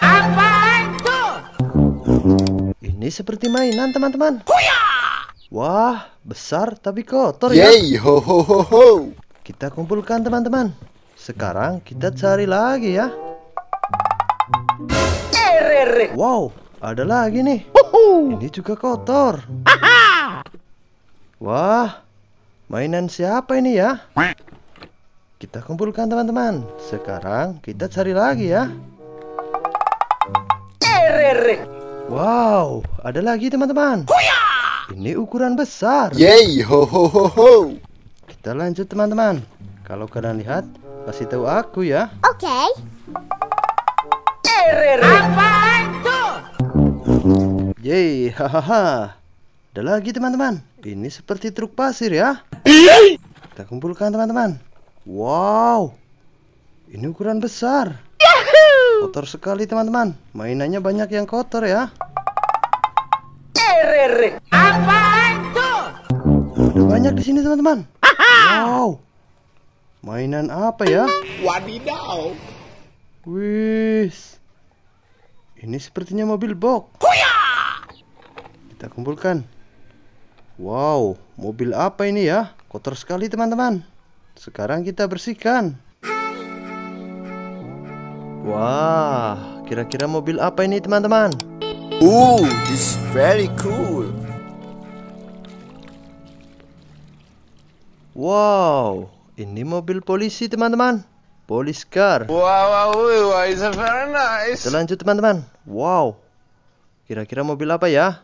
Apa itu? Ini seperti mainan teman-teman. Wah, besar tapi kotor ya. Yay, ho, ho, ho, ho. Kita kumpulkan teman-teman. Sekarang kita cari lagi ya. Wow, ada lagi nih. Ini juga kotor. Wah, mainan siapa ini ya? Kita kumpulkan teman-teman. Sekarang kita cari lagi ya. Wow, ada lagi teman-teman. Ini ukuran besar. Yay, ho, ho, ho, ho. Kita lanjut teman-teman. Kalau kalian lihat, kasih tahu aku ya. Oke. Apa itu? Yay, hahaha. Ada lagi teman-teman. Ini seperti truk pasir ya. Kita kumpulkan teman-teman. Wow, ini ukuran besar. Yahoo! Kotor sekali teman-teman. Mainannya banyak yang kotor ya. Apa itu? Banyak di sini teman-teman. Wow, mainan apa ya? Wadidaw. Wis, ini sepertinya mobil box. Kita kumpulkan. Wow, mobil apa ini ya? Kotor sekali teman-teman. Sekarang kita bersihkan. Wah, kira-kira mobil apa ini teman-teman? Oh, this very cool. Wow, ini mobil polisi teman-teman. Police car. Wow, it's very nice. Kita lanjut teman-teman. Wow, kira-kira mobil apa ya?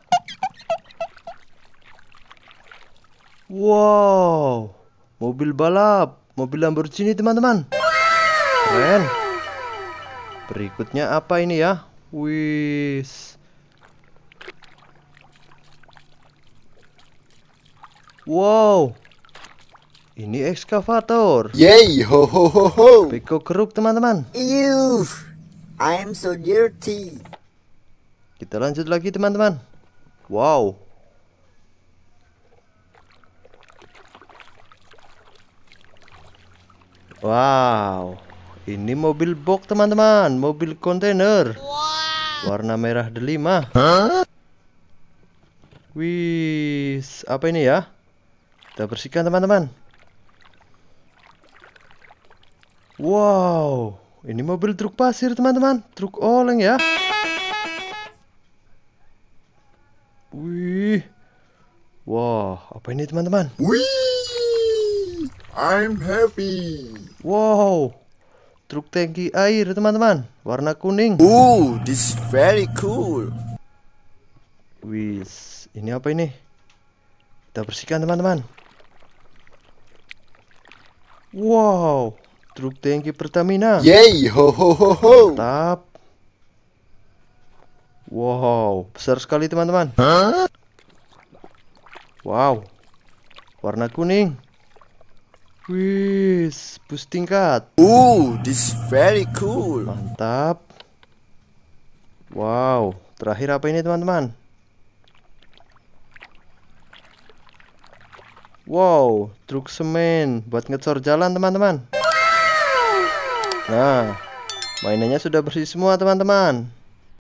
Wow, mobil balap, mobil Lamborghini teman-teman. Keren. Berikutnya apa ini ya? Wis. Wow, ini ekskavator. Yay, ho, ho, ho, ho. Beko keruk teman-teman. Ew, I am so dirty. Kita lanjut lagi teman-teman. Wow. Wow, ini mobil box teman-teman, mobil kontainer. Wow. Warna merah delima. Huh? Wis, apa ini ya? Kita bersihkan teman-teman. Wow, ini mobil truk pasir teman-teman, truk oleng ya. Wih, wah, wow, apa ini teman-teman? Wih. I'm happy. Wow, truk tangki air teman-teman, warna kuning. Oh, this very cool. Wis, ini apa ini? Kita bersihkan teman-teman. Wow, truk tangki Pertamina. Yay, ho, ho, ho, ho. Mantap. Wow, besar sekali teman-teman. Huh? Wow, warna kuning. Wis, bus tingkat. Oh, this very cool. Mantap. Wow, terakhir apa ini teman-teman? Wow, truk semen buat ngecor jalan teman-teman. Nah, mainannya sudah bersih semua teman-teman.